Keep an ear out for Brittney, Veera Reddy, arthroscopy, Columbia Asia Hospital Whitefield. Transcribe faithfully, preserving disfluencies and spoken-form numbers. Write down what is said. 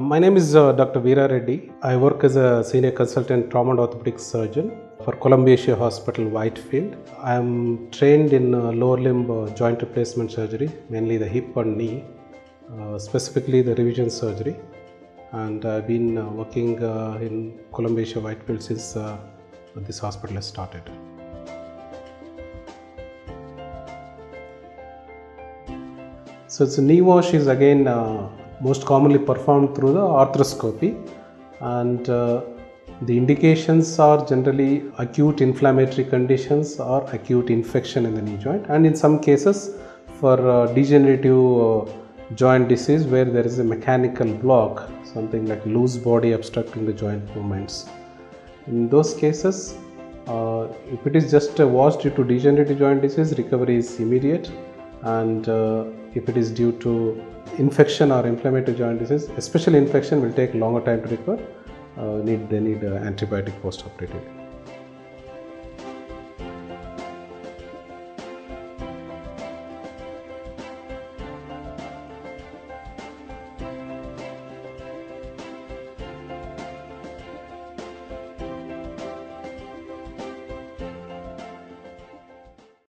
My name is uh, Doctor Veera Reddy. I work as a Senior Consultant Trauma and Orthopedic Surgeon for Columbia Asia Hospital Whitefield. I am trained in uh, lower limb uh, joint replacement surgery, mainly the hip and knee, uh, specifically the revision surgery. And I've been uh, working uh, in Columbia Asia Whitefield since uh, this hospital has started. So it's a knee wash is again uh, most commonly performed through the arthroscopy, and uh, the indications are generally acute inflammatory conditions or acute infection in the knee joint, and in some cases for uh, degenerative uh, joint disease where there is a mechanical block, something like loose body obstructing the joint movements. In those cases, uh, if it is just a wash due to degenerative joint disease, recovery is immediate, and uh, if it is due to infection or inflammatory joint disease, especially infection, will take longer time to recover. Uh, need, they need uh, antibiotic post-operative.